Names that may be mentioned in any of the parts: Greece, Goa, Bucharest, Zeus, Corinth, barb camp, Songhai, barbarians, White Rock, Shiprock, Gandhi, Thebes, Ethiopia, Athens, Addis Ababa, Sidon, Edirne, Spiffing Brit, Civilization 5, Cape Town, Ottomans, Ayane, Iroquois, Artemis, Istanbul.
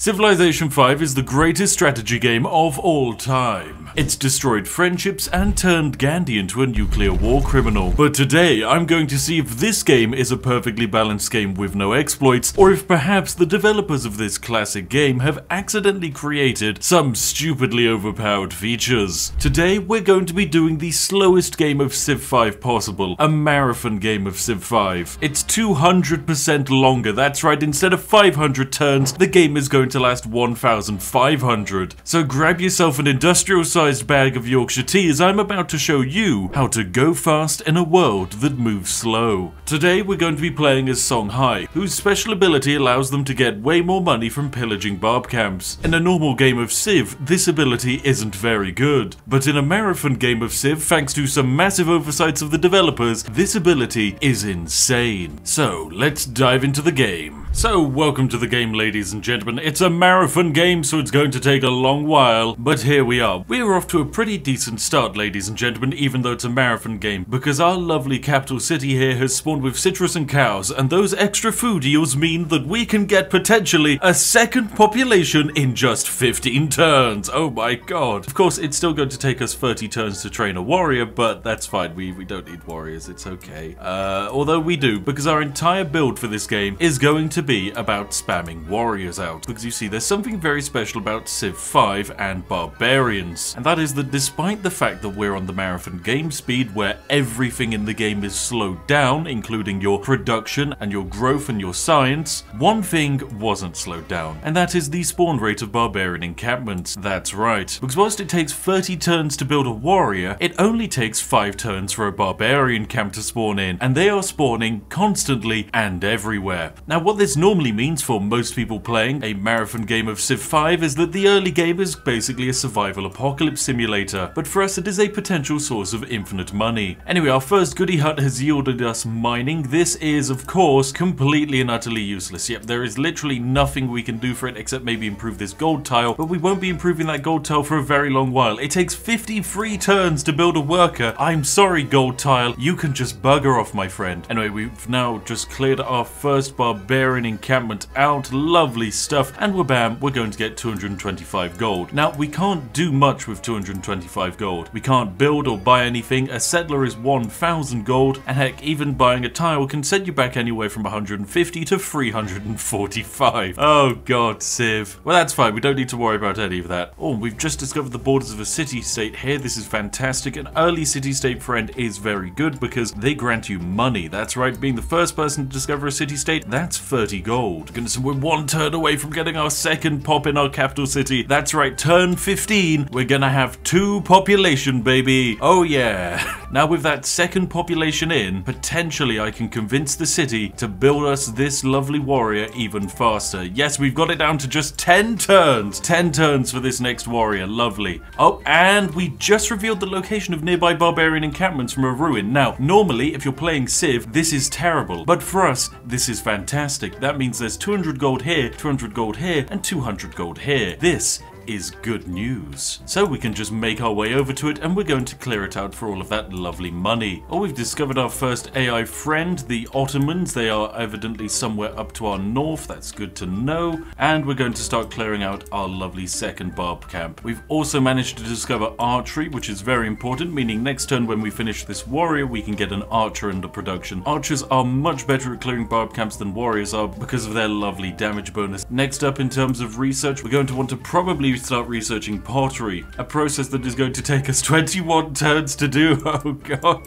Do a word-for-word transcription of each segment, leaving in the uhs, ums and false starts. Civilization five is the greatest strategy game of all time. It's destroyed friendships and turned Gandhi into a nuclear war criminal. But today I'm going to see if this game is a perfectly balanced game with no exploits, or if perhaps the developers of this classic game have accidentally created some stupidly overpowered features. Today we're going to be doing the slowest game of Civ five possible, a marathon game of Civ five. It's two hundred percent longer, that's right, instead of five hundred turns, the game is going to last one thousand five hundred. So grab yourself an industrial sized bag of Yorkshire tea as I'm about to show you how to go fast in a world that moves slow. Today we're going to be playing as Songhai, whose special ability allows them to get way more money from pillaging barb camps. In a normal game of Civ, this ability isn't very good, but in a marathon game of Civ, thanks to some massive oversights of the developers, this ability is insane. So let's dive into the game. So welcome to the game, ladies and gentlemen. It's a marathon game, so it's going to take a long while, but here we are. We're off to a pretty decent start, ladies and gentlemen, even though it's a marathon game, because our lovely capital city here has spawned with citrus and cows, and those extra food yields mean that we can get potentially a second population in just fifteen turns. Oh my god. Of course, it's still going to take us thirty turns to train a warrior, but that's fine. We, we don't need warriors. It's okay. Uh, although we do, because our entire build for this game is going to to be about spamming warriors out, because you see there's something very special about Civ five and barbarians, and that is that despite the fact that we're on the marathon game speed where everything in the game is slowed down, including your production and your growth and your science, one thing wasn't slowed down, and that is the spawn rate of barbarian encampments. That's right, because whilst it takes thirty turns to build a warrior, it only takes five turns for a barbarian camp to spawn in, and they are spawning constantly and everywhere. Now what this This normally means for most people playing a marathon game of Civ five is that the early game is basically a survival apocalypse simulator, but for us it is a potential source of infinite money. Anyway, our first goodie hut has yielded us mining. This is, of course, completely and utterly useless. Yep, there is literally nothing we can do for it except maybe improve this gold tile, but we won't be improving that gold tile for a very long while. It takes fifty-three turns to build a worker. I'm sorry, gold tile, you can just bugger off, my friend. Anyway, we've now just cleared our first barbarian encampment out, lovely stuff, and we're bam, we're going to get two hundred twenty-five gold. Now, we can't do much with two hundred twenty-five gold. We can't build or buy anything. A settler is one thousand gold, and heck, even buying a tile can send you back anywhere from one hundred fifty to three hundred forty-five. Oh god, Civ. Well, that's fine, we don't need to worry about any of that. Oh, we've just discovered the borders of a city-state here. This is fantastic. An early city-state friend is very good because they grant you money. That's right, being the first person to discover a city-state, that's thirty gold. Goodness, we're one turn away from getting our second pop in our capital city. That's right, turn fifteen, we're gonna have two population, baby. Oh yeah. Now with that second population in, potentially I can convince the city to build us this lovely warrior even faster. Yes, we've got it down to just ten turns. ten turns for this next warrior, lovely. Oh, and we just revealed the location of nearby barbarian encampments from a ruin. Now, normally if you're playing Civ, this is terrible, but for us, this is fantastic. That means there's two hundred gold here, two hundred gold here, and two hundred gold here. This is good news. So we can just make our way over to it, and we're going to clear it out for all of that lovely money. Oh, we've discovered our first A I friend, the Ottomans. They are evidently somewhere up to our north. That's good to know. And we're going to start clearing out our lovely second barb camp. We've also managed to discover archery, which is very important, meaning next turn when we finish this warrior, we can get an archer into production. Archers are much better at clearing barb camps than warriors are because of their lovely damage bonus. Next up, in terms of research, we're going to want to probably start researching pottery, a process that is going to take us twenty-one turns to do. Oh god,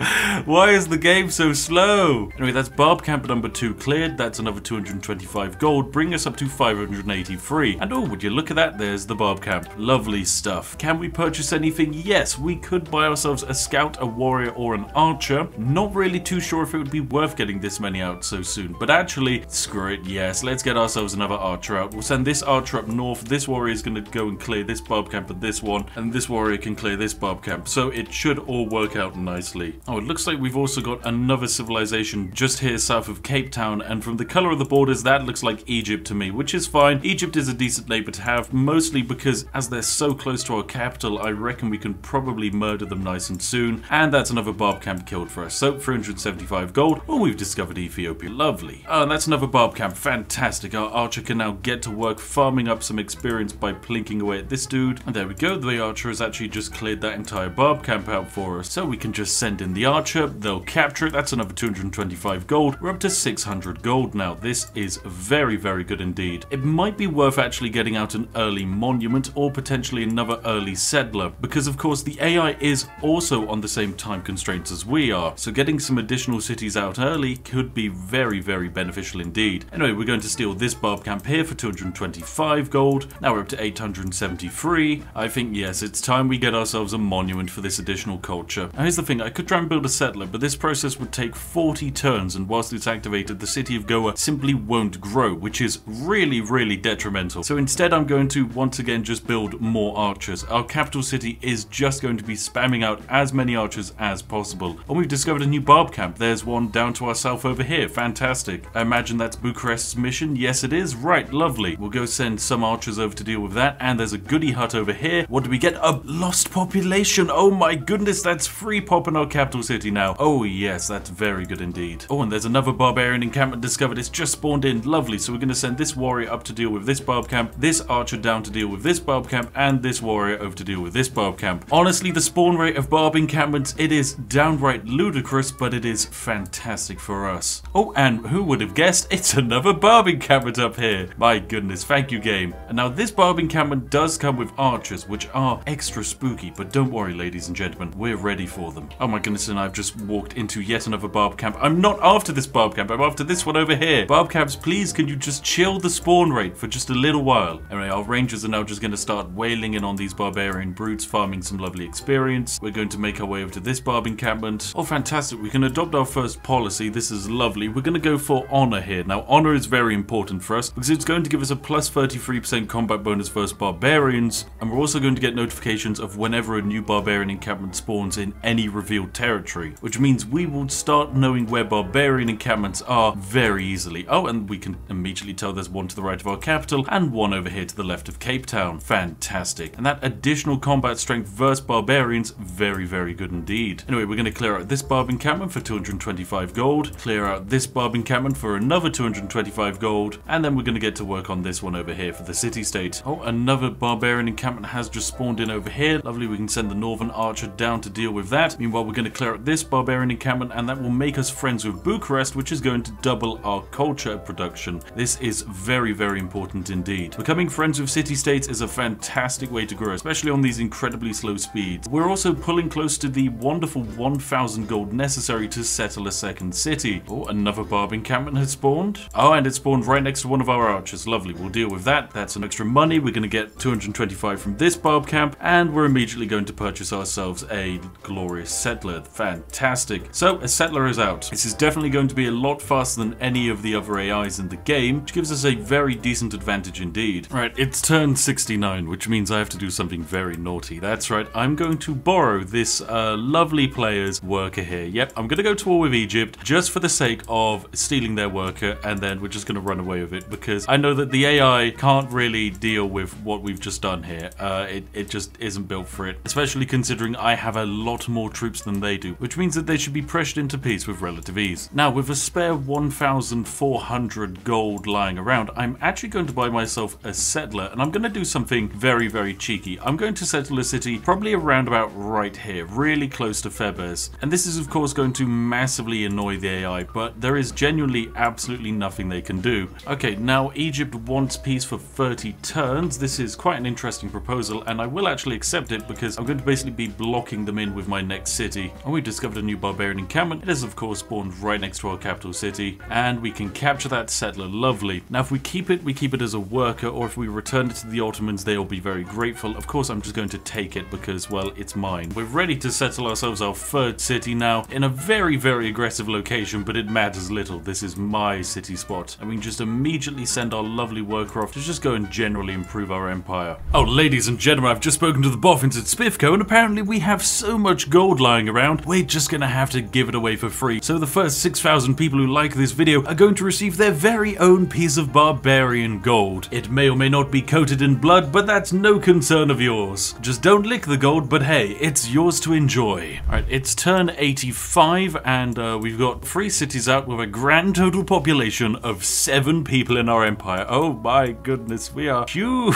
why is the game so slow? Anyway, that's barb camp number two cleared. That's another two hundred twenty-five gold, bring us up to five hundred eighty-three. And oh, would you look at that, there's the barb camp, lovely stuff. Can we purchase anything? Yes, we could buy ourselves a scout, a warrior, or an archer. Not really too sure if it would be worth getting this many out so soon, but actually, screw it, yes, let's get ourselves another archer out. We'll send this archer up north. This warrior is going to go and clear this barb camp and this one, and this warrior can clear this barb camp. So it should all work out nicely. Oh, it looks like we've also got another civilization just here south of Cape Town, and from the color of the borders, that looks like Egypt to me, which is fine. Egypt is a decent neighbor to have, mostly because as they're so close to our capital, I reckon we can probably murder them nice and soon. And that's another barb camp killed for us. So three hundred seventy-five gold. Oh, we've discovered Ethiopia. Lovely. Oh, and that's another barb camp. Fantastic. Our archer can now get to work farming up some experience by plinking away at this dude. And there we go. The archer has actually just cleared that entire barb camp out for us. So we can just send in the archer. They'll capture it. That's another two hundred twenty-five gold. We're up to six hundred gold now. This is very, very good indeed. It might be worth actually getting out an early monument or potentially another early settler, because of course the A I is also on the same time constraints as we are, so getting some additional cities out early could be very, very beneficial indeed. Anyway, we're going to steal this barb camp here for two hundred twenty-five gold. Now we're up to eight hundred seventy-three. I think, yes, it's time we get ourselves a monument for this additional culture. Now here's the thing, I could try and build a settler, but this process would take forty turns, and whilst it's activated, the city of Goa simply won't grow, which is really, really detrimental. So instead I'm going to once again just build more archers. Our capital city is just going to be spamming out as many archers as possible. And we've discovered a new barb camp. There's one down to our south over here. Fantastic. I imagine that's Bucharest's mission. Yes, it is. Right, lovely. We'll go send some archers over to deal with that. And there's a goody hut over here. What do we get? A lost population. Oh my goodness, that's free pop in our capital city now. Oh yes, that's very good indeed. Oh, and there's another barbarian encampment discovered. It's just spawned in. Lovely. So we're going to send this warrior up to deal with this barb camp, this archer down to deal with this barb camp, and this warrior over to deal with this barb camp. Honestly, the spawn rate of barb encampments, it is downright ludicrous, but it is fantastic for us. Oh, and who would have guessed? It's another barb encampment up here. My goodness, thank you, game. And now this barb encampment does come with archers, which are extra spooky, but don't worry, ladies and gentlemen, we're ready for them. Oh my goodness, and I've just walked into yet another barb camp. I'm not after this barb camp, I'm after this one over here. Barb camps, please, can you just chill the spawn rate for just a little while? Anyway, our rangers are now just going to start wailing in on these barbarian brutes, farming some lovely experience. We're going to make our way over to this barb encampment. Oh, fantastic. We can adopt our first policy. This is lovely. We're going to go for honor here. Now, honor is very important for us because it's going to give us a plus thirty-three percent combat bonus versus barbarians. And we're also going to get notifications of whenever a new barbarian encampment spawns in any revealed territory, which means we will start knowing where barbarian encampments are very easily. Oh, and we can immediately tell there's one to the right of our capital and one over here to the left of Cape Town. Fantastic. And that additional combat strength versus barbarians, very, very good indeed. Anyway, we're going to clear out this barb encampment for two hundred twenty-five gold, clear out this barb encampment for another two hundred twenty-five gold, and then we're going to get to work on this one over here for the city state. Oh, another barbarian encampment has just spawned in over here. Lovely, we can send the northern archer down to deal with that. Meanwhile, we're going to clear out this barbarian encampment, and that will make us friends with Bucharest, which is going to double our culture production. This is very, very important indeed. Becoming friends with city states is a fantastic way to grow, especially on these incredibly slow speeds. We're also pulling close to the wonderful one thousand gold necessary to settle a second city. Oh, another barb encampment has spawned. Oh, and it spawned right next to one of our archers. Lovely, we'll deal with that. That's an extra money. We're going to get two hundred twenty-five from this barb camp, and we're immediately going to purchase ourselves a glorious settler. Fantastic. So, a settler is out. This is definitely going to be a lot faster than any of the other A Is in the game, which gives us a very decent advantage indeed. Right, it's turn sixty-nine, which means I have to do something very naughty. That's right, I'm going to borrow this uh, lovely player's worker here. Yep, I'm going to go to war with Egypt just for the sake of stealing their worker, and then we're just going to run away with it because I know that the A I can't really deal with what we've just done here. Uh, it, it just isn't built for it, especially considering I have a lot more troops than they do, which means that they should be pressured into peace with relative ease. Now, with a spare one thousand four hundred gold lying around, I'm actually going to buy myself a settler, and I'm going to do something very, very cheeky. I'm going to settle a city probably around about right here, really close to Febes. And this is, of course, going to massively annoy the A I, but there is genuinely absolutely nothing they can do. Okay, now Egypt wants peace for thirty turns. This is quite an interesting proposal, and I will actually accept it because I'm going to basically be blocking them in with my next city. And we discovered a new barbarian encampment. It is, of course, spawned right next to our capital city, and we can capture that settler. Lovely. Now, if we keep it, we keep it as a worker, or if we return it to the Ottomans, they'll be very grateful. Of course, I'm just going to take it because, well, it's mine. We're ready to settle ourselves our third city now in a very, very aggressive location, but it matters little. This is my city spot, and we can just immediately send our lovely worker off to just go and generally improve our empire. Empire. Oh, ladies and gentlemen, I've just spoken to the boffins at Spiffco, and apparently we have so much gold lying around, we're just gonna have to give it away for free. So the first six thousand people who like this video are going to receive their very own piece of barbarian gold. It may or may not be coated in blood, but that's no concern of yours. Just don't lick the gold, but hey, it's yours to enjoy. Alright, it's turn eighty-five, and uh, we've got three cities out with a grand total population of seven people in our empire. Oh my goodness, we are huge!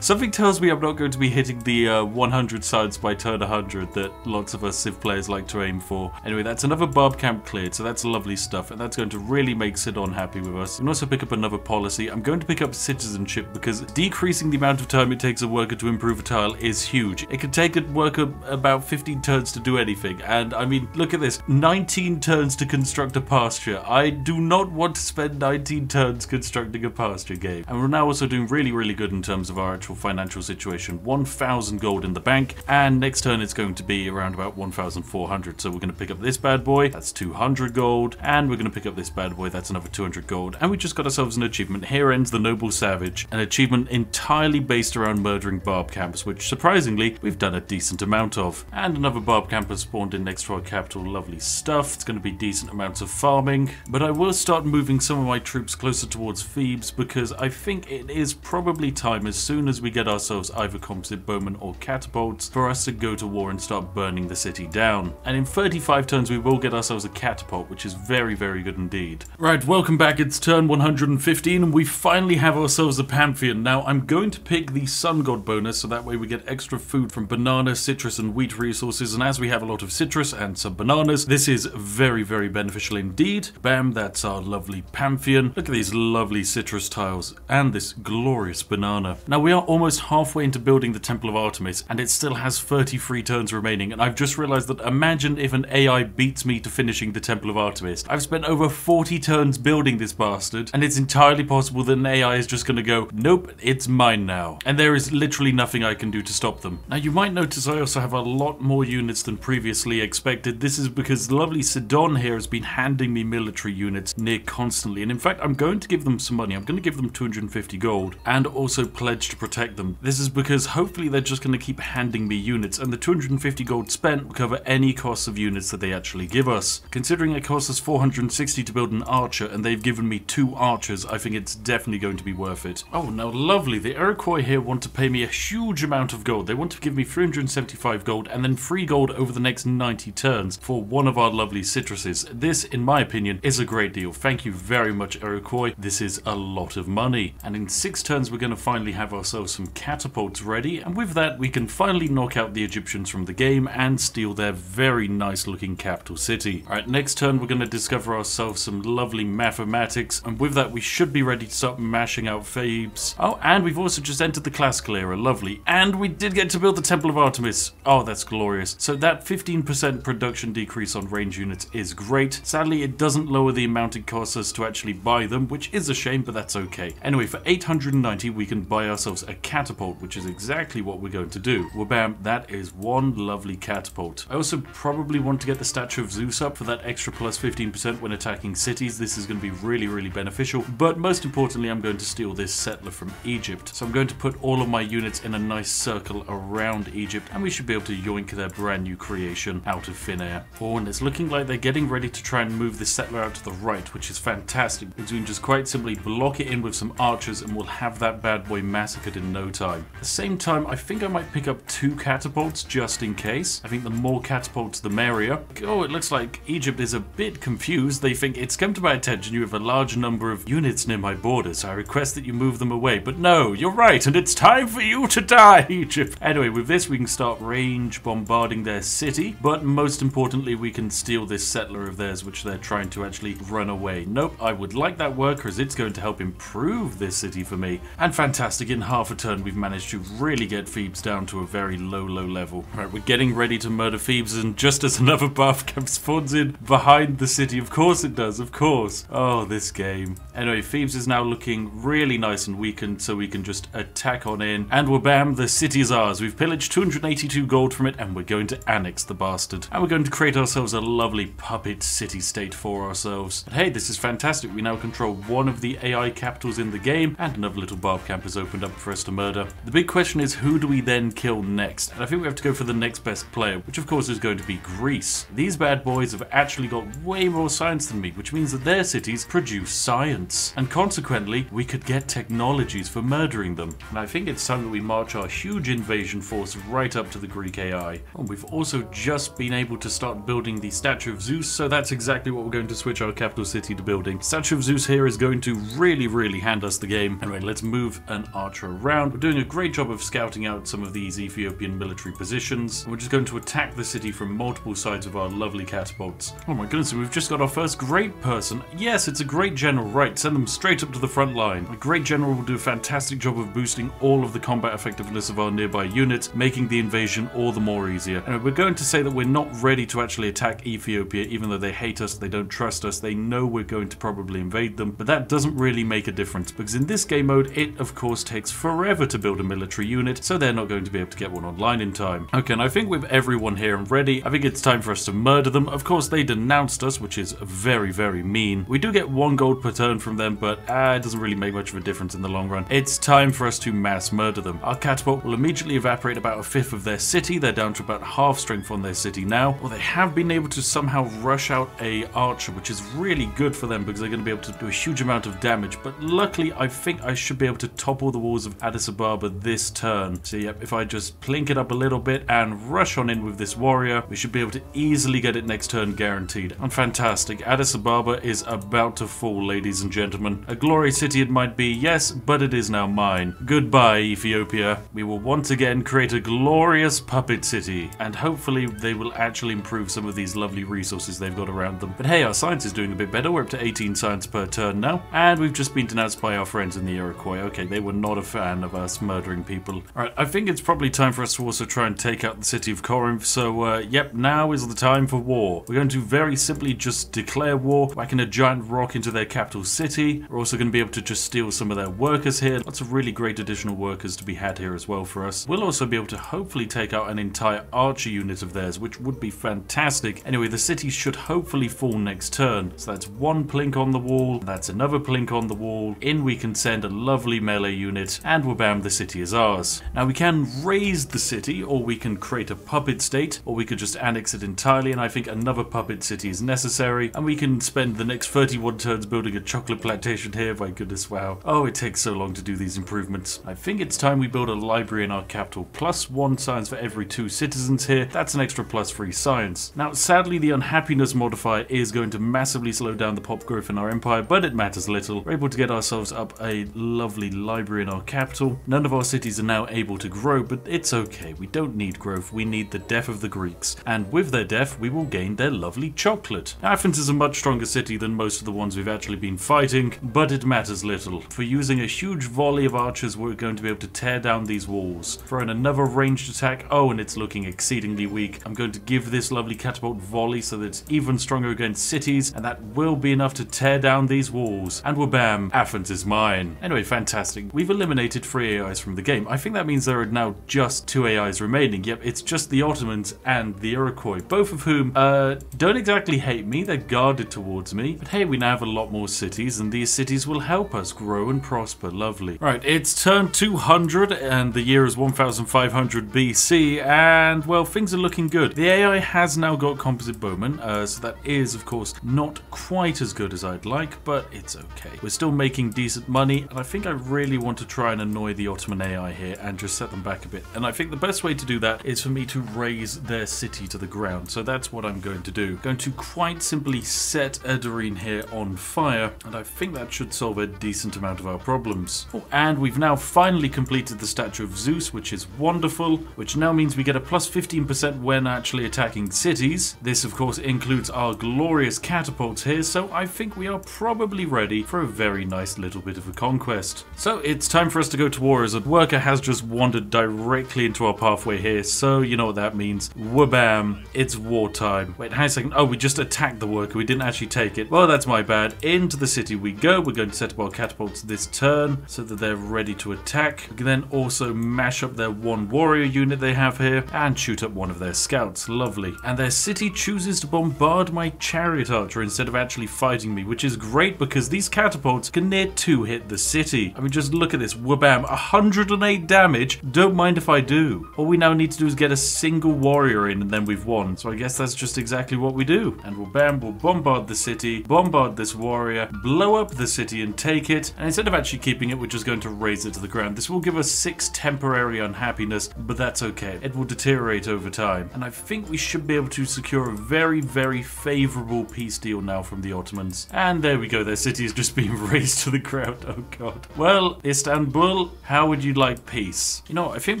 Something tells me I'm not going to be hitting the uh, one hundred sides by turn one hundred that lots of us Civ players like to aim for. Anyway, that's another barb camp cleared, so that's lovely stuff, and that's going to really make Sidon happy with us. I'm going to also pick up another policy. I'm going to pick up citizenship because decreasing the amount of time it takes a worker to improve a tile is huge. It could take a worker about fifteen turns to do anything, and I mean, look at this, nineteen turns to construct a pasture. I do not want to spend nineteen turns constructing a pasture game. And we're now also doing really, really good in terms of our actual financial situation. one thousand gold in the bank, and next turn it's going to be around about one thousand four hundred. So we're going to pick up this bad boy, that's two hundred gold, and we're going to pick up this bad boy, that's another two hundred gold, and we just got ourselves an achievement. Here ends the Noble Savage, an achievement entirely based around murdering barb camps, which surprisingly we've done a decent amount of. And another barb camp has spawned in next to our capital, lovely stuff. It's going to be decent amounts of farming, but I will start moving some of my troops closer towards Thebes because I think it is probably time, as soon as we get ourselves either composite bowmen or catapults, for us to go to war and start burning the city down. And in thirty-five turns we will get ourselves a catapult, which is very, very good indeed. Right, welcome back. It's turn one hundred fifteen and we finally have ourselves a pantheon. Now I'm going to pick the sun god bonus so that way we get extra food from banana, citrus and wheat resources, and as we have a lot of citrus and some bananas, this is very, very beneficial indeed. Bam, that's our lovely pantheon. Look at these lovely citrus tiles and this glorious banana. Now we are almost halfway into building the Temple of Artemis and it still has thirty-three turns remaining, and I've just realized that imagine if an A I beats me to finishing the Temple of Artemis. I've spent over forty turns building this bastard, and it's entirely possible that an A I is just gonna go, nope, it's mine now. And there is literally nothing I can do to stop them. Now you might notice I also have a lot more units than previously expected. This is because lovely Sidon here has been handing me military units near constantly, and in fact I'm going to give them some money. I'm going to give them two hundred fifty gold and also pledge to protect them. This is because hopefully they're just going to keep handing me units, and the two hundred fifty gold spent will cover any costs of units that they actually give us. Considering it costs us four hundred sixty to build an archer and they've given me two archers, I think it's definitely going to be worth it. Oh, now lovely, the Iroquois here want to pay me a huge amount of gold. They want to give me three hundred seventy-five gold and then free gold over the next ninety turns for one of our lovely citruses. This, in my opinion, is a great deal. Thank you very much, Iroquois. This is a lot of money. And in six turns, we're going to finally have ourselves some catapults ready. And with that, we can finally knock out the Egyptians from the game and steal their very nice looking capital city. All right, next turn, we're going to discover ourselves some lovely mathematics. And with that, we should be ready to start mashing out Febes. Oh, and we've also just entered the classical era. Lovely. And we did get to build the Temple of Artemis. Oh, that's glorious. So that fifteen percent production decrease on range units is great. Sadly, it doesn't lower the amount it costs us to actually buy them, which is a shame, but that's okay. Anyway, for eight hundred ninety, we can buy ourselves a catapult, which is exactly what we're going to do. Well, bam, that is one lovely catapult. I also probably want to get the Statue of Zeus up for that extra plus fifteen percent when attacking cities. This is going to be really, really beneficial. But most importantly, I'm going to steal this settler from Egypt. So I'm going to put all of my units in a nice circle around Egypt, and we should be able to yoink their brand new creation out of thin air. Oh, and it's looking like they're getting ready to try and move this settler out to the right, which is fantastic, because we can just quite simply block it in with some archers and we'll have that bad boy massacred in no time. At the same time, I think I might pick up two catapults just in case. I think the more catapults the merrier. Oh, it looks like Egypt is a bit confused. They think, it's come to my attention you have a large number of units near my borders, so I request that you move them away. But no, you're right, and it's time for you to die, Egypt. Anyway, with this we can start range bombarding their city, but most importantly we can steal this settler of theirs, which they're trying to actually run away. Nope, I would like that worker as it's going to help improve this city for me. And fantastic, in half a turn we've managed to really get Thebes down to a very low, low level. All right, we're getting ready to murder Thebes, and just as another barb camp spawns in behind the city, of course it does, of course. Oh, this game. Anyway, Thebes is now looking really nice and weakened, so we can just attack on in, and we're bam, the city is ours. We've pillaged two hundred eighty-two gold from it, and we're going to annex the bastard. And we're going to create ourselves a lovely puppet city-state for ourselves. But hey, this is fantastic. We now control one of the A I capitals in the game, and another little barb camp has opened lined up for us to murder. The big question is, who do we then kill next? And I think we have to go for the next best player, which of course is going to be Greece. These bad boys have actually got way more science than me, which means that their cities produce science. And consequently, we could get technologies for murdering them. And I think it's time that we march our huge invasion force right up to the Greek A I. Oh, we've also just been able to start building the Statue of Zeus, so that's exactly what we're going to switch our capital city to building. Statue of Zeus here is going to really, really hand us the game. Anyway, let's move an archer around. We're doing a great job of scouting out some of these Ethiopian military positions. And we're just going to attack the city from multiple sides with our lovely catapults. Oh my goodness, we've just got our first great person. Yes, it's a great general. Right, send them straight up to the front line. A great general will do a fantastic job of boosting all of the combat effectiveness of our nearby units, making the invasion all the more easier. And we're going to say that we're not ready to actually attack Ethiopia, even though they hate us, they don't trust us, they know we're going to probably invade them, but that doesn't really make a difference, because in this game mode, it of course takes forever to build a military unit, so they're not going to be able to get one online in time. Okay, and I think with everyone here and ready, I think it's time for us to murder them. Of course, they denounced us, which is very, very mean. We do get one gold per turn from them, but uh, it doesn't really make much of a difference in the long run. It's time for us to mass murder them. Our catapult will immediately evaporate about a fifth of their city. They're down to about half strength on their city now. Or they have been able to somehow rush out a archer, which is really good for them because they're going to be able to do a huge amount of damage. But luckily, I think I should be able to topple the walls of Addis Ababa this turn. So yep, if I just plink it up a little bit and rush on in with this warrior, we should be able to easily get it next turn guaranteed. And fantastic. Addis Ababa is about to fall, ladies and gentlemen. A glory city it might be, yes, but it is now mine. Goodbye, Ethiopia. We will once again create a glorious puppet city, and hopefully they will actually improve some of these lovely resources they've got around them. But hey, our science is doing a bit better. We're up to eighteen science per turn now, and we've just been denounced by our friends in the Iroquois. Okay, they were not a fan of us murdering people. Alright, I think it's probably time for us to also try and take out the city of Corinth, so uh, yep, now is the time for war. We're going to very simply just declare war, whacking a giant rock into their capital city. We're also going to be able to just steal some of their workers here. Lots of really great additional workers to be had here as well for us. We'll also be able to hopefully take out an entire archer unit of theirs, which would be fantastic. Anyway, the city should hopefully fall next turn. So that's one plink on the wall, that's another plink on the wall. In we can send a lovely melee unit, and we'll bam, the city is ours. Now we can raise the city, or we can create a puppet state, or we could just annex it entirely, and I think another puppet city is necessary, and we can spend the next thirty-one turns building a chocolate plantation here. My goodness, wow. Oh, it takes so long to do these improvements. I think it's time we build a library in our capital. Plus one science for every two citizens here. That's an extra plus three science. Now, sadly, the unhappiness modifier is going to massively slow down the pop growth in our empire, but it matters little. We're able to get ourselves up a lovely library in our capital. None of our cities are now able to grow, but it's okay. We don't need growth. We need the death of the Greeks. And with their death, we will gain their lovely chocolate. Athens is a much stronger city than most of the ones we've actually been fighting, but it matters little. For using a huge volley of archers, we're going to be able to tear down these walls. Throw in another ranged attack. Oh, and it's looking exceedingly weak. I'm going to give this lovely catapult volley so that it's even stronger against cities, and that will be enough to tear down these walls. And wabam, Athens is mine. Anyway, fantastic. We've eliminated three A Is from the game. I think that means there are now just two A Is remaining. Yep, it's just the Ottomans and the Iroquois, both of whom uh, don't exactly hate me. They're guarded towards me. But hey, we now have a lot more cities, and these cities will help us grow and prosper. Lovely. Right, it's turn two hundred, and the year is one thousand five hundred B C, and well, things are looking good. The A I has now got composite bowmen, uh, so that is, of course, not quite as good as I'd like, but it's okay. We're still making decent money, and I think I really want to try and annoy the Ottoman A I here and just set them back a bit. And I think the best way to do that is for me to raise their city to the ground, so that's what I'm going to do. Going to quite simply set Edirne here on fire, and I think that should solve a decent amount of our problems. Oh, and we've now finally completed the Statue of Zeus, which is wonderful, which now means we get a plus fifteen percent when actually attacking cities. This, of course, includes our glorious catapults here, so I think we are probably ready for a very nice little bit of a conquest. So it's time for us to go to war, as a worker has just wandered directly into our pathway here, so you know what that means. Wabam, it's wartime. Wait, hang a second. Oh, we just attacked the worker. We didn't actually take it. Well, that's my bad. Into the city we go. We're going to set up our catapults this turn so that they're ready to attack. We can then also mash up their one warrior unit they have here and shoot up one of their scouts. Lovely. And their city chooses to bombard my chariot archer instead of actually fighting me, which is great because these catapults can near two hit the city. I mean, just look at this hits. Wabam. one hundred and eight damage. Don't mind if I do. All we now need to do is get a single warrior in and then we've won. So I guess that's just exactly what we do. And wabam, we'll bombard the city, bombard this warrior, blow up the city and take it. And instead of actually keeping it, we're just going to raise it to the ground. This will give us six temporary unhappiness, but that's okay. It will deteriorate over time. And I think we should be able to secure a very, very favorable peace deal now from the Ottomans. And there we go. Their city has just been raised to the ground. Oh god. Well, Istanbul, how would you like peace? You know, I think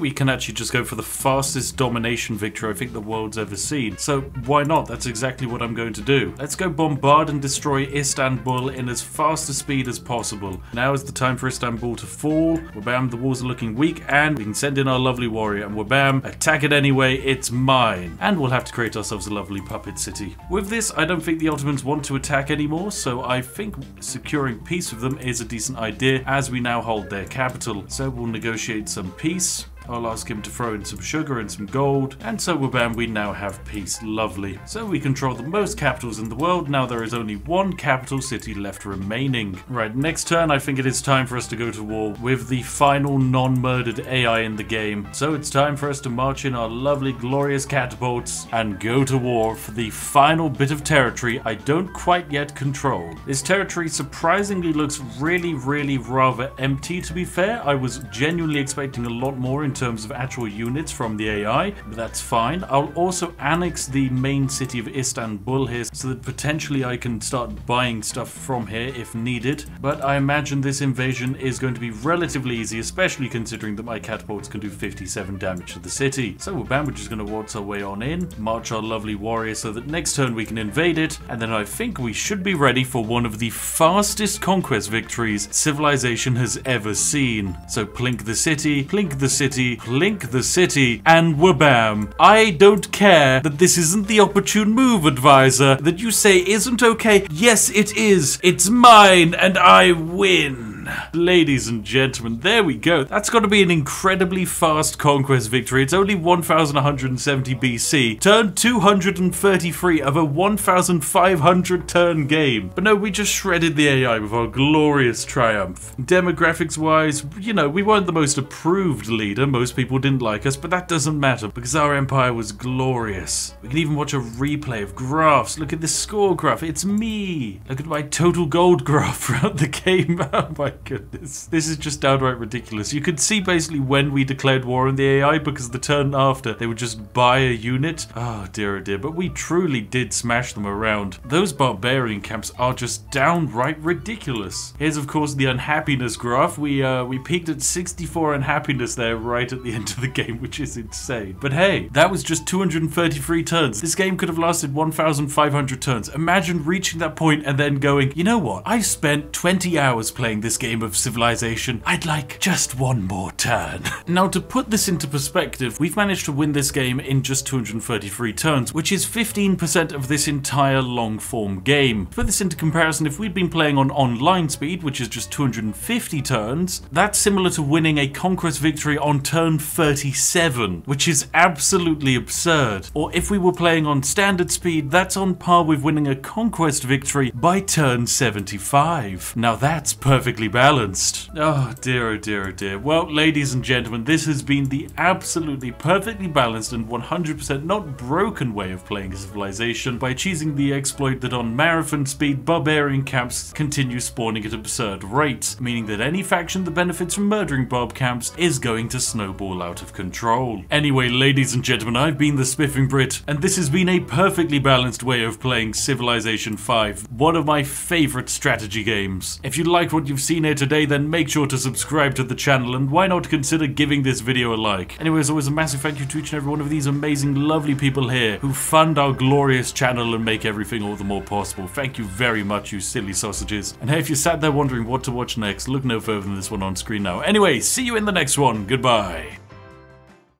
we can actually just go for the fastest domination victory I think the world's ever seen. So why not? That's exactly what I'm going to do. Let's go bombard and destroy Istanbul in as fast a speed as possible. Now is the time for Istanbul to fall. Wabam, the walls are looking weak and we can send in our lovely warrior and wabam, attack it anyway, it's mine. And we'll have to create ourselves a lovely puppet city. With this, I don't think the Ottomans want to attack anymore, so I think securing peace with them is a decent idea as we now hold their capital. So we'll negotiate some peace. I'll ask him to throw in some sugar and some gold. And so wabam, we now have peace. Lovely. So we control the most capitals in the world. Now there is only one capital city left remaining. Right, next turn I think it is time for us to go to war with the final non-murdered A I in the game. So it's time for us to march in our lovely glorious catapults and go to war for the final bit of territory I don't quite yet control. This territory surprisingly looks really, really rather empty to be fair. I was genuinely expecting a lot more in in terms of actual units from the A I, but that's fine. I'll also annex the main city of Istanbul here so that potentially I can start buying stuff from here if needed. But I imagine this invasion is going to be relatively easy, especially considering that my catapults can do fifty-seven damage to the city. So wabam, we're just going to waltz our way on in, march our lovely warrior so that next turn we can invade it, and then I think we should be ready for one of the fastest conquest victories civilization has ever seen. So plink the city, plink the city, plink the city, and wabam. I don't care that this isn't the opportune move, advisor, that you say isn't okay. Yes, it is. It's mine, and I win. Ladies and gentlemen, there we go. That's got to be an incredibly fast conquest victory. It's only one thousand one hundred seventy B C, turn two hundred thirty-three of a one thousand five hundred turn game. But no, we just shredded the A I with our glorious triumph. Demographics wise, you know, we weren't the most approved leader. Most people didn't like us, but that doesn't matter because our empire was glorious. We can even watch a replay of graphs. Look at this score graph. It's me. Look at my total gold graph throughout the game. Oh my goodness. This is just downright ridiculous. You could see basically when we declared war on the A I because the turn after they would just buy a unit. Oh dear, oh dear, but we truly did smash them around. Those barbarian camps are just downright ridiculous. Here's of course the unhappiness graph. We uh, we peaked at sixty-four unhappiness there right at the end of the game, which is insane. But hey, that was just two hundred thirty-three turns. This game could have lasted one thousand five hundred turns. Imagine reaching that point and then going, you know what? I spent twenty hours playing this game of civilization. I'd like just one more turn. Now to put this into perspective, we've managed to win this game in just two hundred thirty-three turns, which is fifteen percent of this entire long form game. To put this into comparison, if we'd been playing on online speed, which is just two hundred fifty turns, that's similar to winning a conquest victory on turn thirty-seven, which is absolutely absurd. Or if we were playing on standard speed, that's on par with winning a conquest victory by turn seventy-five. Now that's perfect balanced. Oh dear, oh dear, oh dear. Well, ladies and gentlemen, this has been the absolutely perfectly balanced and one hundred percent not broken way of playing civilization by choosing the exploit that on marathon speed barbarian camps continue spawning at absurd rates, meaning that any faction that benefits from murdering barb camps is going to snowball out of control. Anyway, ladies and gentlemen, I've been the Spiffing Brit, and this has been a perfectly balanced way of playing Civilization five, one of my favorite strategy games. If you liked what you've seen here today, then make sure to subscribe to the channel, and why not consider giving this video a like. Anyway, as always, a massive thank you to each and every one of these amazing lovely people here who fund our glorious channel and make everything all the more possible. Thank you very much, you silly sausages. And hey, if you sat there wondering what to watch next, look no further than this one on screen now. Anyway, see you in the next one. Goodbye.